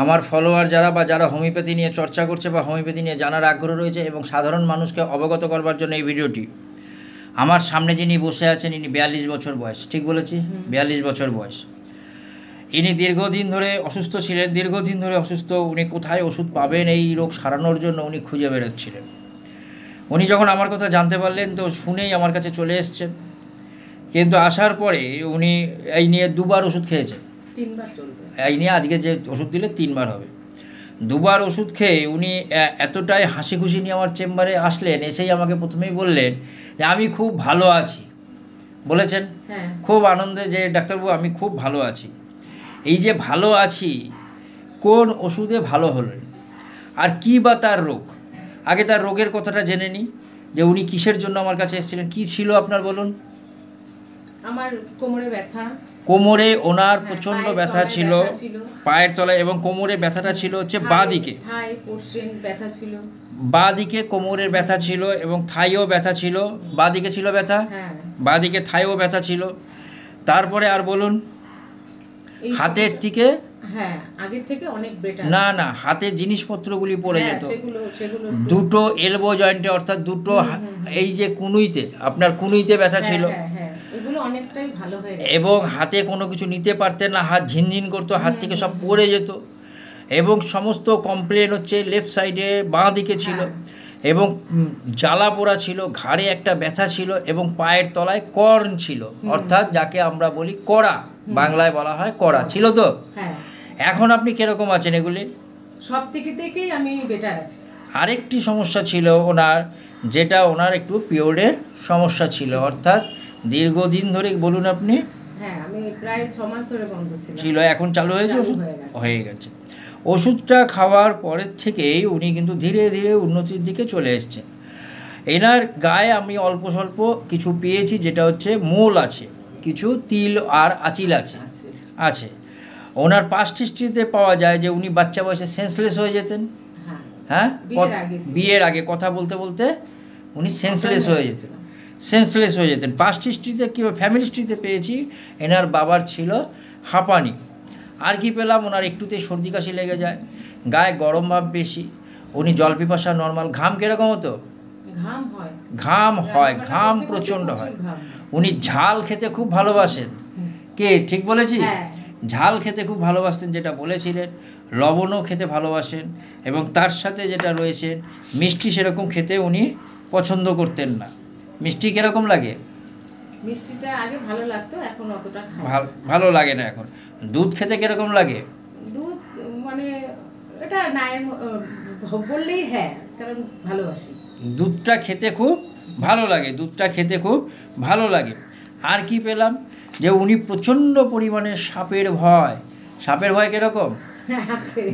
आमार follower Zara Zara homeopathy निये चर्चा करछे बा होमिओपैथी निये जानार आग्रह रयेछे एबं साधारण मानुषके अवगत करबार जोन्नो एई भिडियोटी। आमार सामने जिनि बसे आछेन इनि 42 बछर बयस, ठीक बोलेछि 42 बछर बयस। इनि दीर्घदिन धरे असुस्थ छिलेन, दीर्घदिन धरे असुस्थ। उनि कोथाय ओषुध पाबेन एई रोग सारानोर जोन्नो उनि खुंजे बेराच्छिलेन। उनि जखन आमार कथा जानते पारलेन तो शुनेई आमार काछे चले एसेछेन, किन्तु आसार परे उनि एई निये दुबार ओषुध खेयेछेन, तीनबार चलबे। एई निये आजके जे ओषुध दिले तीनबार होबे। दुबार ओषुध खेये उनि एतटाई हासि खुशी निये आमार चेम्बारे आसलेन, एसेई आमाके प्रथमेई बोललेन যে আমি খুব ভালো আছি, বলেছেন হ্যাঁ খুব আনন্দে যে ডাক্তারবাবু আমি খুব ভালো আছি। এই যে ভালো আছি কোন ওষুধে ভালো হলেন আর কি বা তার রোগ? আগে তার রোগের কথাটা জেনে নি যে উনি কিসের জন্য আমার কাছে এসেছিলেন, কি ছিল আপনার বলুন। আমার কোমরে ব্যথা, কোমরে ওনার প্রচন্ড ব্যথা ছিল, পায়ের তলায়, এবং কোমরে ব্যথাটা ছিল হচ্ছে বাঁ দিকে, বাঁ দিকে কোমরের ব্যথা ছিল এবং থাইও ব্যথা ছিল, বাঁ দিকে ছিল ব্যথা, বাঁ দিকে থাইও ব্যথা ছিল। তারপরে আর বলুন হাতের দিকে, হ্যাঁ আগের থেকে অনেক বেটার, না না হাতে জিনিসপত্রগুলি পড়ে যেত, দুটো এলবো জয়েন্টে অর্থাৎ দুটো এই যে কুনুইতে, আপনার কুনুইতে ব্যথা ছিল অনেকটাই ভালো হয়ে গেছে, এবং হাতে কোনো কিছু নিতে পারতেন না, হাত ঝিনঝিন করতো, হাত থেকে সব পড়ে যেত, এবং সমস্ত কমপ্লেন হচ্ছে লেফট সাইডে বাঁ দিকে ছিল, এবং জ্বালা পোড়া ছিল, ঘাড়ে একটা ব্যথা ছিল, এবং পায়ের তলায় কর্ন ছিল অর্থাৎ যাকে আমরা বলি কড়া, বাংলায় বলা হয় কড়া ছিল। তো এখন আপনি কিরকম আছেন? এগুলি সব থেকেই আমি বেটার আছি। আরেকটি সমস্যা ছিল ওনার, যেটা ওনার একটু পিরিয়ডের সমস্যা ছিল, অর্থাৎ দীর্ঘদিন ধরে বলুন আপনি, হ্যাঁ আমি প্রায় ৬ মাস ধরে বন্ধ ছিল, এখন চালু হয়েছে, ওষুধ হয়ে গেছে। ওষুধটা খাওয়ার পরের থেকেই উনি কিন্তু ধীরে ধীরে উন্নতির দিকে চলে এসেছেন। এনার গায়ে আমি অল্প স্বল্প কিছু পেয়েছি, যেটা হচ্ছে মূল আছে, কিছু তিল আর আঁচিল আছে আছে। ওনার পাস্ট হিস্ট্রিতে পাওয়া যায় যে উনি বাচ্চা বয়সে সেন্সলেস হয়ে যেতেন, হ্যাঁ বিয়ের আগে কথা বলতে বলতে উনি সেন্সলেস হয়ে যেতেন, সেন্সলেস হয়ে যেতেন। পাস্ট হিস্ট্রিতে কি ফ্যামিলি হিস্ট্রিতে পেয়েছি। এনার বাবার ছিল হাঁপানি। আর কি পেলাম, ওনার একটুতে সর্দি কাশি লেগে যায়, গায়ে গরম ভাব বেশি, উনি জল পিপাসা নর্মাল। ঘাম কীরকম হতো? ঘাম হয়, ঘাম প্রচণ্ড হয়। উনি ঝাল খেতে খুব ভালোবাসেন, কে ঠিক বলেছি, ঝাল খেতে খুব ভালোবাসতেন যেটা বলেছিলেন, লবণও খেতে ভালোবাসেন, এবং তার সাথে যেটা রয়েছেন মিষ্টি সেরকম খেতে উনি পছন্দ করতেন না। মিষ্টি কিরকম লাগে? মিষ্টিটা আগে ভালো লাগতো, এখন অতটা খাই ভালো লাগে না। এখন দুধ খেতে কিরকম লাগে? দুধ মানে এটা না বললেই হ্যাঁ, কারণ ভালোবাসি, দুধটা খেতে খুব ভালো লাগে, দুধটা খেতে খুব ভালো লাগে। আর কি পেলাম যে উনি প্রচণ্ড পরিমাণে সাপের ভয়। সাপের ভয় কিরকম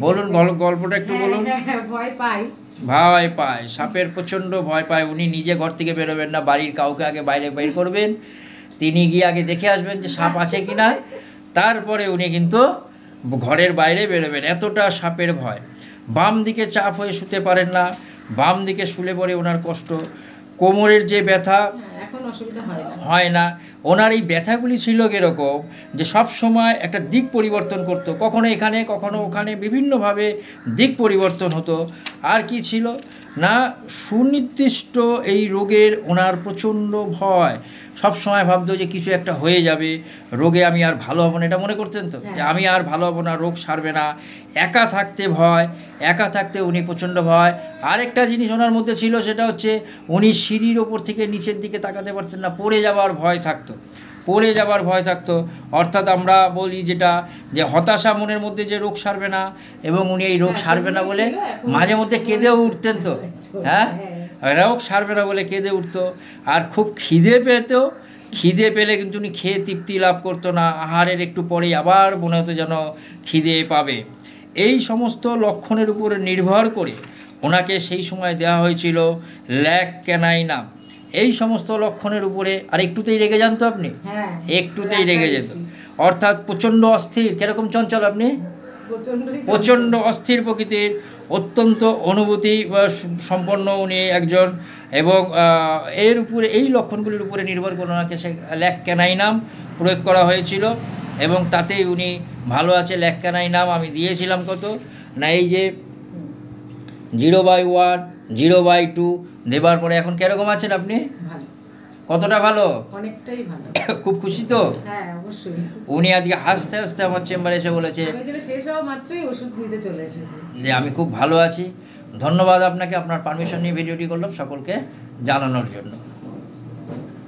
বলুন, গল্পটা একটু বলুন। ভয় পায়, সাপের প্রচণ্ড ভয় পায়। উনি নিজে ঘর থেকে বেরোবেন না, বাড়ির কাউকে আগে বাইরে বের করবেন, তিনি গিয়ে আগে দেখে আসবেন যে সাপ আছে কি না, তারপরে উনি কিন্তু ঘরের বাইরে বেরোবেন, এতটা সাপের ভয়। বাম দিকে চাপ হয়ে শুতে পারেন না, বাম দিকে শুলে পড়ে ওনার কষ্ট। কোমরের যে ব্যথা এখন অসুবিধা হয় না। ওনার এই ব্যথাগুলি ছিল এরকম যে সব সময় একটা দিক পরিবর্তন করতো, কখনো এখানে কখনো ওখানে, বিভিন্নভাবে দিক পরিবর্তন হতো। আর কি ছিল না, সুনির্দিষ্ট এই রোগের ওনার প্রচণ্ড ভয়। সব সময় ভাবতো যে কিছু একটা হয়ে যাবে, রোগে আমি আর ভালো হব না, এটা মনে করতেন তো, যে আমি আর ভালো হব না, রোগ সারবে না। একা থাকতে ভয়, একা থাকতে উনি প্রচণ্ড ভয়। আরেকটা জিনিস ওনার মধ্যে ছিল, সেটা হচ্ছে উনি সিঁড়ির ওপর থেকে নিচের দিকে তাকাতে পারতেন না, পড়ে যাওয়ার ভয় থাকতো, পড়ে যাবার ভয় থাকতো। অর্থাৎ আমরা বলি যেটা যে হতাশা মনের মধ্যে, যে রোগ সারবে না, এবং উনি এই রোগ সারবে না বলে মাঝে মধ্যে কেঁদেও উঠতেন তো, হ্যাঁ রোগ সারবে না বলে কেঁদে উঠতো। আর খুব খিদে পেতো, খিদে পেলে কিন্তু উনি খেয়ে তৃপ্তি লাভ করতো না, আহারের একটু পরেই আবার মনে হতো যেন খিদে পাবে। এই সমস্ত লক্ষণের উপর নির্ভর করে ওনাকে সেই সময় দেওয়া হয়েছিল ল্যাক ক্যানাইনাম। এই সমস্ত লক্ষণের উপরে আর একটুতেই রেগে যান তো আপনি, একটুতেই রেগে যেত, অর্থাৎ প্রচণ্ড অস্থির। কিরকম চঞ্চল আপনি, প্রচণ্ড অস্থির প্রকৃতির, অত্যন্ত অনুভূতি সম্পন্ন উনি একজন, এবং এর উপরে এই লক্ষণগুলির উপরে নির্ভর করে ওনাকে সে ল্যাক ক্যানাইনাম প্রয়োগ করা হয়েছিল, এবং তাতেই উনি ভালো আছে ল্যাককানাইনাম আমি দিয়েছিলাম কত না এই যে 0/1 0/2 দেবার পরে এখন কিরকম আছেন আপনি ভালো কতটা ভালো অনেকটাই ভালো খুব খুশি তো হ্যাঁ অবশ্যই উনি আজকে হাসতে হাসতে আমার চেম্বারে এসে বলেছে আমি যে শেষ হওয়া মাত্রই ওষুধ নিতে চলে এসেছি যে আমি খুব ভালো আছি ধন্যবাদ আপনাকে আপনার পারমিশন নিয়ে ভিডিওটি করলাম সকলকে জানানোর জন্য।